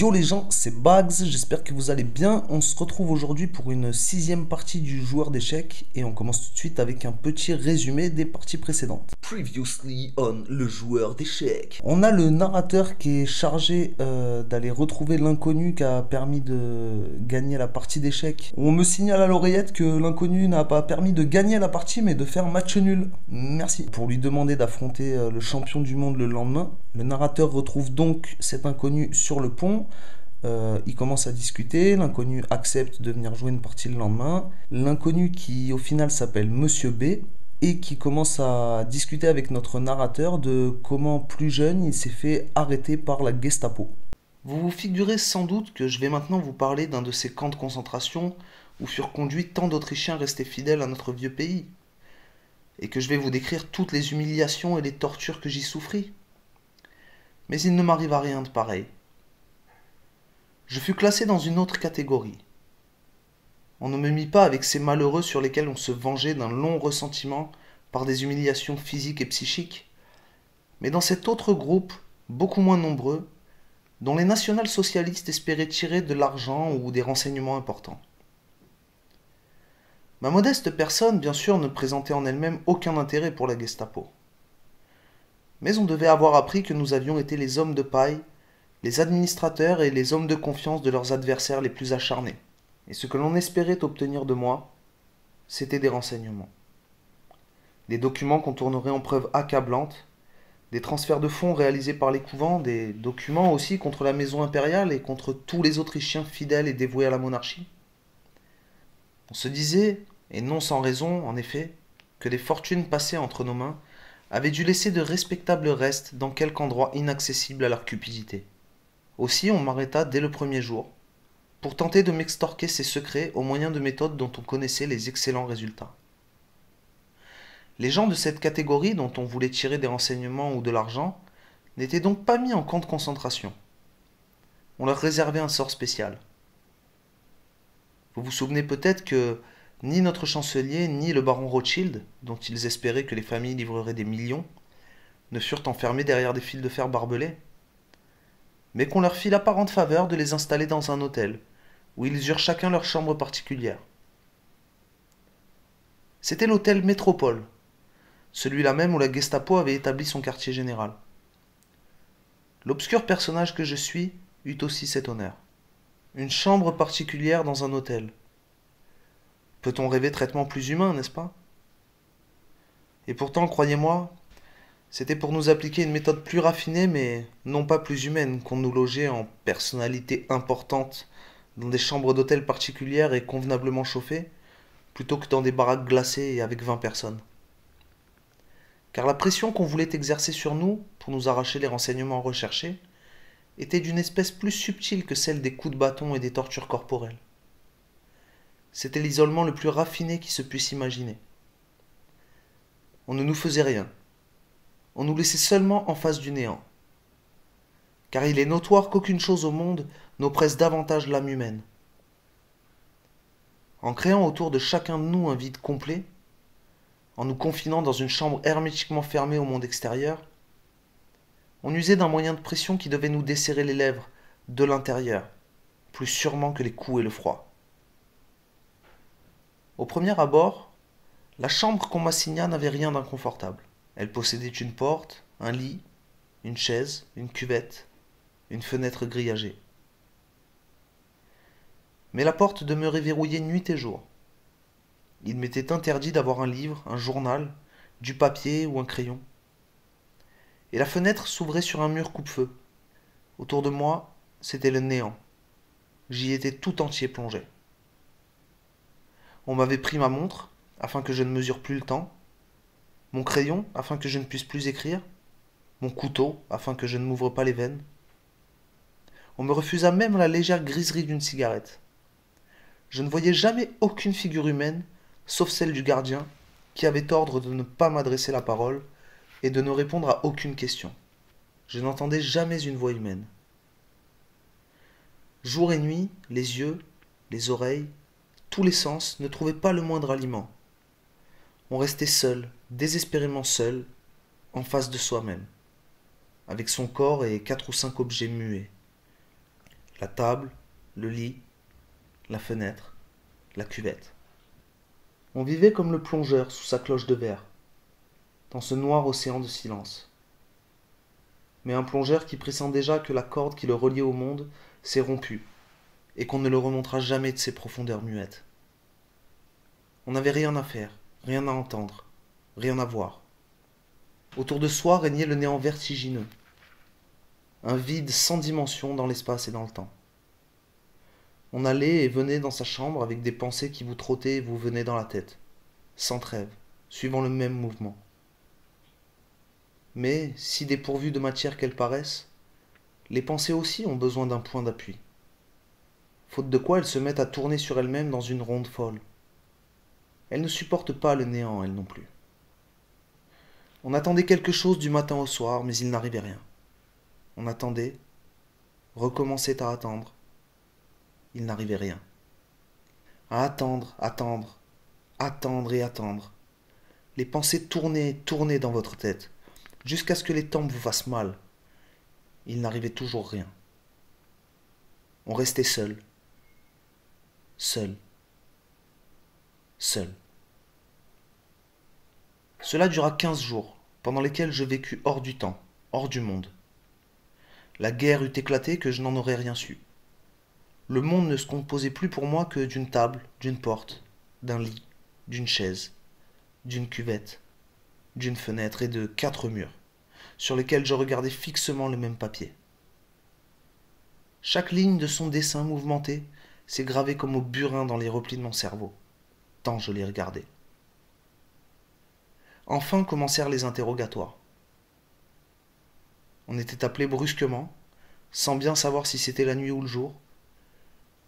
Yo les gens, c'est Bags, j'espère que vous allez bien. On se retrouve aujourd'hui pour une 6e partie du joueur d'échecs et on commence tout de suite avec un petit résumé des parties précédentes. Previously on le joueur d'échecs. On a le narrateur qui est chargé d'aller retrouver l'inconnu qui a permis de gagner la partie d'échecs. On me signale à l'oreillette que l'inconnu n'a pas permis de gagner la partie mais de faire match nul. Merci. Pour lui demander d'affronter le champion du monde le lendemain, le narrateur retrouve donc cet inconnu sur le pont. Il commence à discuter, l'inconnu accepte de venir jouer une partie le lendemain. L'inconnu, qui au final s'appelle Monsieur B et qui commence à discuter avec notre narrateur de comment plus jeune il s'est fait arrêter par la Gestapo. Vous vous figurez sans doute que je vais maintenant vous parler d'un de ces camps de concentration où furent conduits tant d'Autrichiens restés fidèles à notre vieux pays, et que je vais vous décrire toutes les humiliations et les tortures que j'y souffris. Mais il ne m'arrive à rien de pareil. Je fus classé dans une autre catégorie. On ne me mit pas avec ces malheureux sur lesquels on se vengeait d'un long ressentiment par des humiliations physiques et psychiques, mais dans cet autre groupe, beaucoup moins nombreux, dont les national-socialistes espéraient tirer de l'argent ou des renseignements importants. Ma modeste personne, bien sûr, ne présentait en elle-même aucun intérêt pour la Gestapo. Mais on devait avoir appris que nous avions été les hommes de paille, les administrateurs et les hommes de confiance de leurs adversaires les plus acharnés. Et ce que l'on espérait obtenir de moi, c'était des renseignements. Des documents qu'on tournerait en preuve accablante, des transferts de fonds réalisés par les couvents, des documents aussi contre la maison impériale et contre tous les Autrichiens fidèles et dévoués à la monarchie. On se disait, et non sans raison en effet, que les fortunes passées entre nos mains avaient dû laisser de respectables restes dans quelque endroit inaccessible à leur cupidité. Aussi, on m'arrêta dès le premier jour, pour tenter de m'extorquer ces secrets au moyen de méthodes dont on connaissait les excellents résultats. Les gens de cette catégorie dont on voulait tirer des renseignements ou de l'argent n'étaient donc pas mis en camp de concentration. On leur réservait un sort spécial. Vous vous souvenez peut-être que ni notre chancelier, ni le baron Rothschild, dont ils espéraient que les familles livreraient des millions, ne furent enfermés derrière des fils de fer barbelés, mais qu'on leur fit l'apparente faveur de les installer dans un hôtel, où ils eurent chacun leur chambre particulière. C'était l'hôtel Métropole, celui-là même où la Gestapo avait établi son quartier général. L'obscur personnage que je suis eut aussi cet honneur. Une chambre particulière dans un hôtel. Peut-on rêver traitement plus humain, n'est-ce pas? Et pourtant, croyez-moi, c'était pour nous appliquer une méthode plus raffinée, mais non pas plus humaine, qu'on nous logeait en personnalités importantes dans des chambres d'hôtel particulières et convenablement chauffées, plutôt que dans des baraques glacées et avec 20 personnes. Car la pression qu'on voulait exercer sur nous, pour nous arracher les renseignements recherchés, était d'une espèce plus subtile que celle des coups de bâton et des tortures corporelles. C'était l'isolement le plus raffiné qui se puisse imaginer. On ne nous faisait rien. On nous laissait seulement en face du néant. Car il est notoire qu'aucune chose au monde n'oppresse davantage l'âme humaine. En créant autour de chacun de nous un vide complet, en nous confinant dans une chambre hermétiquement fermée au monde extérieur, on usait d'un moyen de pression qui devait nous desserrer les lèvres de l'intérieur, plus sûrement que les coups et le froid. Au premier abord, la chambre qu'on m'assigna n'avait rien d'inconfortable. Elle possédait une porte, un lit, une chaise, une cuvette, une fenêtre grillagée. Mais la porte demeurait verrouillée nuit et jour. Il m'était interdit d'avoir un livre, un journal, du papier ou un crayon. Et la fenêtre s'ouvrait sur un mur coupe-feu. Autour de moi, c'était le néant. J'y étais tout entier plongé. On m'avait pris ma montre, afin que je ne mesure plus le temps, mon crayon, afin que je ne puisse plus écrire, mon couteau, afin que je ne m'ouvre pas les veines. On me refusa même la légère griserie d'une cigarette. Je ne voyais jamais aucune figure humaine, sauf celle du gardien, qui avait ordre de ne pas m'adresser la parole et de ne répondre à aucune question. Je n'entendais jamais une voix humaine. Jour et nuit, les yeux, les oreilles, tous les sens, ne trouvaient pas le moindre aliment. On restait seul, désespérément seul, en face de soi-même, avec son corps et 4 ou 5 objets muets. La table, le lit, la fenêtre, la cuvette. On vivait comme le plongeur sous sa cloche de verre, dans ce noir océan de silence. Mais un plongeur qui pressent déjà que la corde qui le reliait au monde s'est rompue et qu'on ne le remontera jamais de ses profondeurs muettes. On n'avait rien à faire, rien à entendre, rien à voir. Autour de soi régnait le néant vertigineux, un vide sans dimension dans l'espace et dans le temps. On allait et venait dans sa chambre avec des pensées qui vous trottaient et vous venaient dans la tête, sans trêve, suivant le même mouvement. Mais, si dépourvues de matière qu'elles paraissent, les pensées aussi ont besoin d'un point d'appui, faute de quoi elles se mettent à tourner sur elles-mêmes dans une ronde folle. Elles ne supportent pas le néant, elles non plus. On attendait quelque chose du matin au soir, mais il n'arrivait rien. On attendait, recommençait à attendre. Il n'arrivait rien. À attendre, attendre, attendre et attendre. Les pensées tournaient, tournaient dans votre tête, jusqu'à ce que les tempes vous fassent mal. Il n'arrivait toujours rien. On restait seul. Seul. Seul. Cela dura 15 jours, pendant lesquels je vécus hors du temps, hors du monde. La guerre eût éclaté que je n'en aurais rien su. Le monde ne se composait plus pour moi que d'une table, d'une porte, d'un lit, d'une chaise, d'une cuvette, d'une fenêtre et de 4 murs, sur lesquels je regardais fixement le même papier. Chaque ligne de son dessin mouvementé s'est gravée comme au burin dans les replis de mon cerveau, tant je les regardais. Enfin commencèrent les interrogatoires. On était appelé brusquement, sans bien savoir si c'était la nuit ou le jour.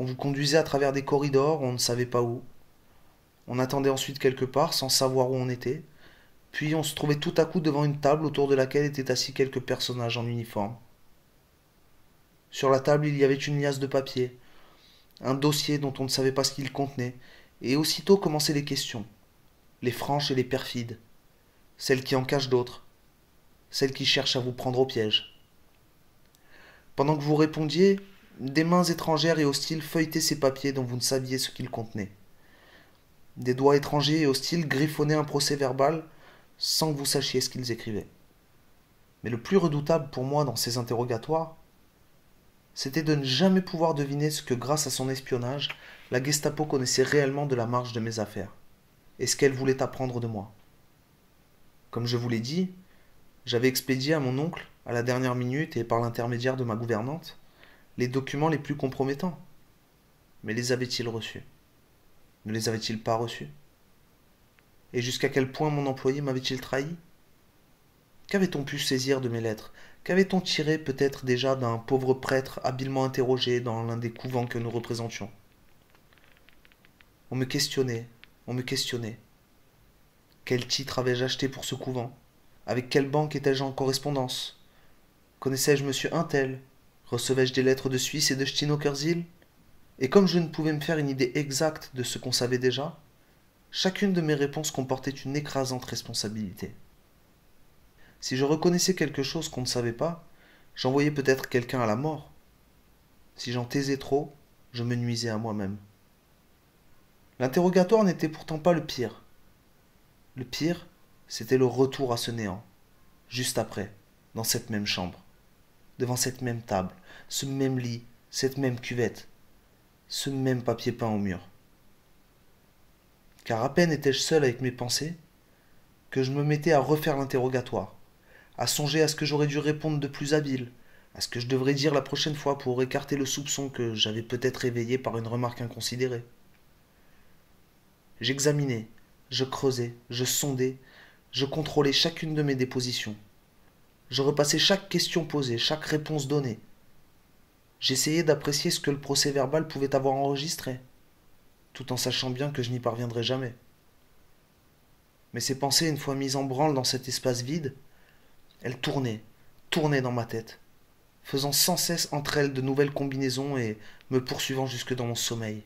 On vous conduisait à travers des corridors, on ne savait pas où. On attendait ensuite quelque part, sans savoir où on était. Puis on se trouvait tout à coup devant une table autour de laquelle étaient assis quelques personnages en uniforme. Sur la table, il y avait une liasse de papier, un dossier dont on ne savait pas ce qu'il contenait, et aussitôt commençaient les questions, les franches et les perfides, celles qui en cachent d'autres, celles qui cherchent à vous prendre au piège. Pendant que vous répondiez, des mains étrangères et hostiles feuilletaient ces papiers dont vous ne saviez ce qu'ils contenaient. Des doigts étrangers et hostiles griffonnaient un procès-verbal sans que vous sachiez ce qu'ils écrivaient. Mais le plus redoutable pour moi dans ces interrogatoires, c'était de ne jamais pouvoir deviner ce que, grâce à son espionnage, la Gestapo connaissait réellement de la marche de mes affaires, et ce qu'elle voulait apprendre de moi. Comme je vous l'ai dit, j'avais expédié à mon oncle, à la dernière minute et par l'intermédiaire de ma gouvernante, les documents les plus compromettants. Mais les avait-il reçus? Ne les avait-il pas reçus? Et jusqu'à quel point mon employé m'avait-il trahi? Qu'avait-on pu saisir de mes lettres? Qu'avait-on tiré peut-être déjà d'un pauvre prêtre habilement interrogé dans l'un des couvents que nous représentions? On me questionnait, on me questionnait. Quel titre avais-je acheté pour ce couvent? Avec quelle banque étais-je en correspondance? Connaissais-je monsieur un tel? Recevais-je des lettres de Suisse et de Steinockersiel? Et comme je ne pouvais me faire une idée exacte de ce qu'on savait déjà, chacune de mes réponses comportait une écrasante responsabilité. Si je reconnaissais quelque chose qu'on ne savait pas, j'envoyais peut-être quelqu'un à la mort. Si j'en taisais trop, je me nuisais à moi-même. L'interrogatoire n'était pourtant pas le pire. Le pire, c'était le retour à ce néant, juste après, dans cette même chambre, devant cette même table, ce même lit, cette même cuvette, ce même papier peint au mur. Car à peine étais-je seul avec mes pensées, que je me mettais à refaire l'interrogatoire, à songer à ce que j'aurais dû répondre de plus habile, à ce que je devrais dire la prochaine fois pour écarter le soupçon que j'avais peut-être éveillé par une remarque inconsidérée. J'examinais, je creusais, je sondais, je contrôlais chacune de mes dépositions. Je repassais chaque question posée, chaque réponse donnée. J'essayais d'apprécier ce que le procès-verbal pouvait avoir enregistré, tout en sachant bien que je n'y parviendrais jamais. Mais ces pensées, une fois mises en branle dans cet espace vide, elles tournaient, tournaient dans ma tête, faisant sans cesse entre elles de nouvelles combinaisons et me poursuivant jusque dans mon sommeil.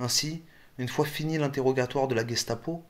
Ainsi, une fois fini l'interrogatoire de la Gestapo,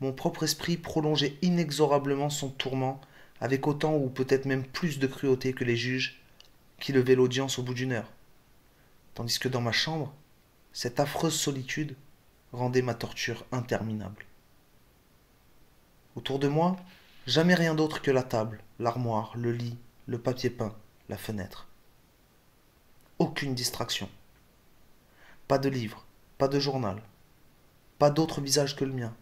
mon propre esprit prolongeait inexorablement son tourment avec autant ou peut-être même plus de cruauté que les juges qui levaient l'audience au bout d'une heure, tandis que dans ma chambre, cette affreuse solitude rendait ma torture interminable. Autour de moi, jamais rien d'autre que la table, l'armoire, le lit, le papier peint, la fenêtre. Aucune distraction. Pas de livre, pas de journal, pas d'autre visage que le mien,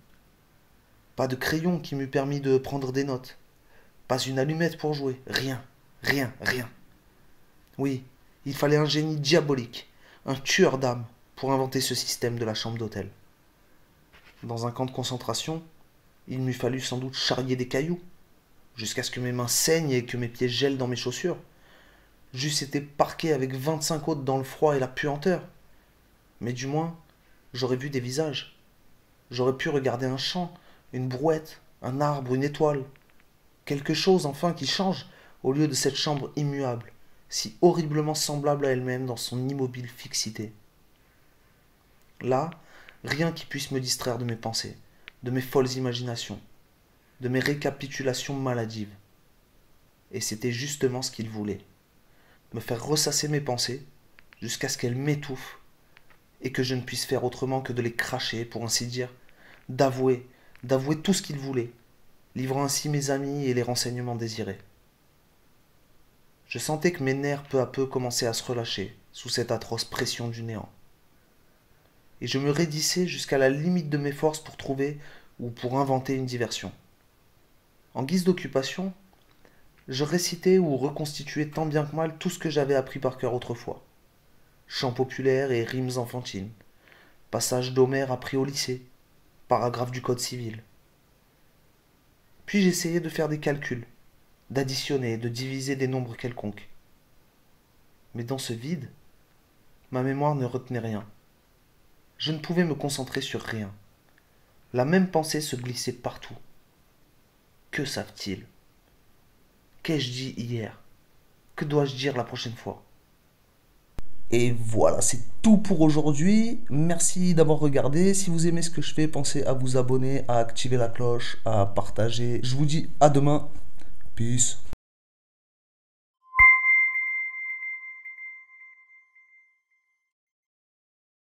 pas de crayon qui m'eût permis de prendre des notes, pas une allumette pour jouer, rien, rien, rien. Oui, il fallait un génie diabolique, un tueur d'âme, pour inventer ce système de la chambre d'hôtel. Dans un camp de concentration, il m'eût fallu sans doute charrier des cailloux, jusqu'à ce que mes mains saignent et que mes pieds gèlent dans mes chaussures. J'eusse été parqué avec 25 autres dans le froid et la puanteur. Mais du moins, j'aurais vu des visages. J'aurais pu regarder un champ, une brouette, un arbre, une étoile. Quelque chose, enfin, qui change, au lieu de cette chambre immuable, si horriblement semblable à elle-même dans son immobile fixité. Là, rien qui puisse me distraire de mes pensées, de mes folles imaginations, de mes récapitulations maladives. Et c'était justement ce qu'il voulait. Me faire ressasser mes pensées jusqu'à ce qu'elles m'étouffent et que je ne puisse faire autrement que de les cracher, pour ainsi dire, d'avouer tout ce qu'il voulait, livrant ainsi mes amis et les renseignements désirés. Je sentais que mes nerfs peu à peu commençaient à se relâcher sous cette atroce pression du néant. Et je me raidissais jusqu'à la limite de mes forces pour trouver ou pour inventer une diversion. En guise d'occupation, je récitais ou reconstituais tant bien que mal tout ce que j'avais appris par cœur autrefois. Chants populaires et rimes enfantines, passages d'Homère appris au lycée, paragraphes du Code civil. Puis j'essayais de faire des calculs, d'additionner, de diviser des nombres quelconques. Mais dans ce vide, ma mémoire ne retenait rien. Je ne pouvais me concentrer sur rien. La même pensée se glissait partout. Que savent-ils ? Qu'ai-je dit hier ? Que dois-je dire la prochaine fois ? Et voilà, c'est tout pour aujourd'hui. Merci d'avoir regardé. Si vous aimez ce que je fais, pensez à vous abonner, à activer la cloche, à partager. Je vous dis à demain. Peace.